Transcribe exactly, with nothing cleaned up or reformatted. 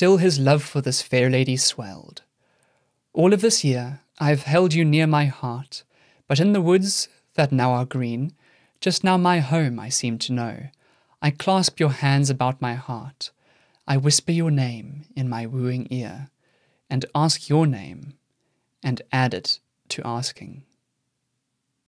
still his love for this fair lady swelled. All of this year I have held you near my heart, but in the woods that now are green, just now my home I seem to know. I clasp your hands about my heart, I whisper your name in my wooing ear, and ask your name, and add it to asking.